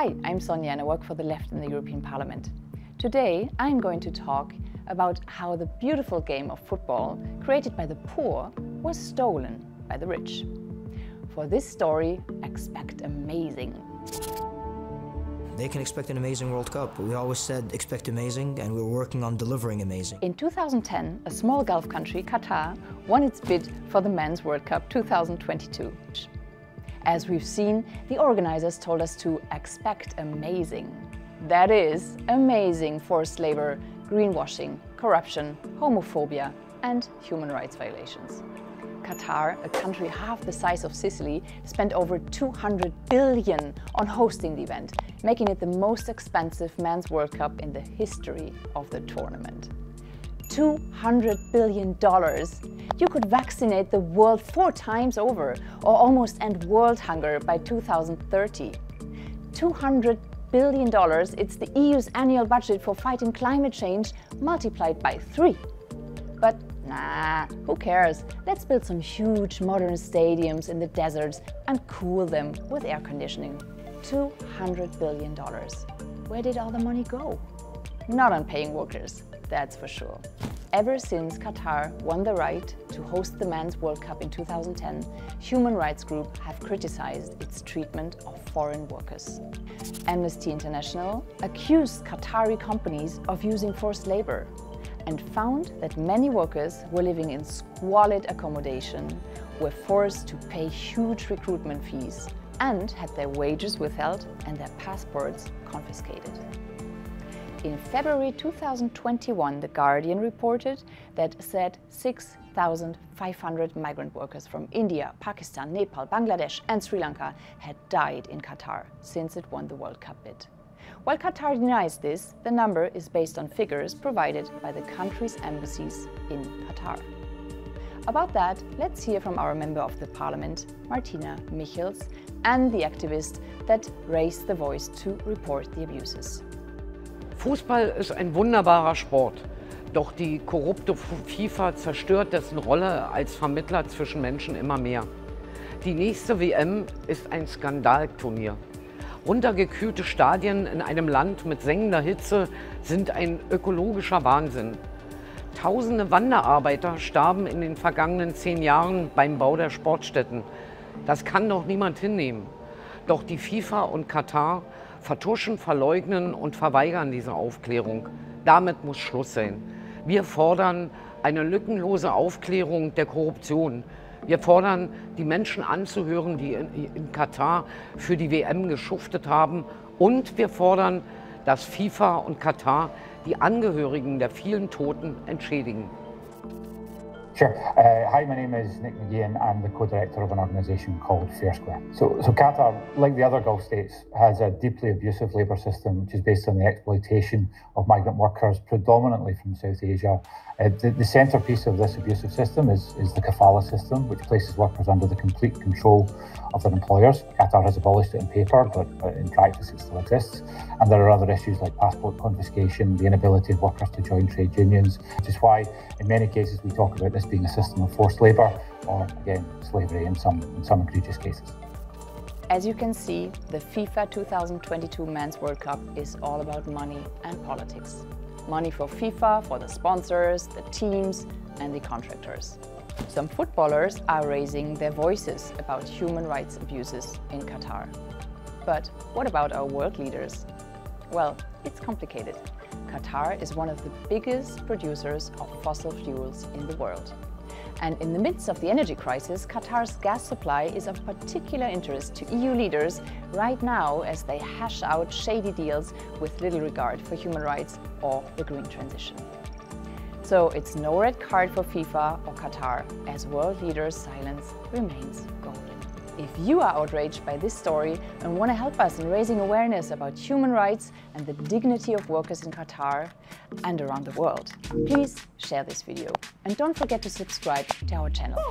Hi, I'm Sonia and I work for the Left in the European Parliament. Today I'm going to talk about how the beautiful game of football created by the poor was stolen by the rich. For this story, expect amazing. They can expect an amazing World Cup. We always said expect amazing and we're working on delivering amazing. In 2010, a small Gulf country, Qatar, won its bid for the Men's World Cup 2022. As we've seen, the organizers told us to expect amazing. That is, amazing forced labor, greenwashing, corruption, homophobia, and human rights violations. Qatar, a country half the size of Sicily, spent over 200 billion on hosting the event, making it the most expensive Men's World Cup in the history of the tournament. $200 billion. You could vaccinate the world 4 times over, or almost end world hunger by 2030. $200 billion, it's the EU's annual budget for fighting climate change multiplied by 3. But nah, who cares? Let's build some huge modern stadiums in the deserts and cool them with air conditioning. $200 billion. Where did all the money go? Not on paying workers. That's for sure. Ever since Qatar won the right to host the Men's World Cup in 2010, human rights groups have criticized its treatment of foreign workers. Amnesty International accused Qatari companies of using forced labor and found that many workers were living in squalid accommodation, were forced to pay huge recruitment fees, and had their wages withheld and their passports confiscated. In February 2021, The Guardian reported that said 6,500 migrant workers from India, Pakistan, Nepal, Bangladesh and Sri Lanka had died in Qatar since it won the World Cup bid. While Qatar denies this, the number is based on figures provided by the country's embassies in Qatar. About that, let's hear from our Member of the Parliament, Martina Michels, and the activist that raised the voice to report the abuses. Fußball ist ein wunderbarer Sport, doch die korrupte FIFA zerstört dessen Rolle als Vermittler zwischen Menschen immer mehr. Die nächste WM ist ein Skandalturnier. Runtergekühlte Stadien in einem Land mit sengender Hitze sind ein ökologischer Wahnsinn. Tausende Wanderarbeiter starben in den vergangenen 10 Jahren beim Bau der Sportstätten. Das kann doch niemand hinnehmen. Doch die FIFA und Katar vertuschen, verleugnen und verweigern diese Aufklärung. Damit muss Schluss sein. Wir fordern eine lückenlose Aufklärung der Korruption. Wir fordern, die Menschen anzuhören, die in Katar für die WM geschuftet haben. Und wir fordern, dass FIFA und Katar die Angehörigen der vielen Toten entschädigen. Sure. Hi, my name is Nick McGeehan. I'm the co-director of an organisation called Fair Square. So Qatar, like the other Gulf states, has a deeply abusive labour system which is based on the exploitation of migrant workers, predominantly from South Asia. The centrepiece of this abusive system is the Kafala system, which places workers under the complete control of their employers. Qatar has abolished it on paper, but in practice it still exists. And there are other issues like passport confiscation, the inability of workers to join trade unions, which is why in many cases we talk about this being a system of forced labour or, again, slavery in some egregious cases. As you can see, the FIFA 2022 Men's World Cup is all about money and politics. Money for FIFA, for the sponsors, the teams and the contractors. Some footballers are raising their voices about human rights abuses in Qatar. But what about our world leaders? Well, it's complicated. Qatar is one of the biggest producers of fossil fuels in the world. And in the midst of the energy crisis, Qatar's gas supply is of particular interest to EU leaders right now as they hash out shady deals with little regard for human rights or the green transition. So it's no red card for FIFA or Qatar, as world leaders' silence remains golden. If you are outraged by this story and want to help us in raising awareness about human rights and the dignity of workers in Qatar and around the world, please share this video. And don't forget to subscribe to our channel.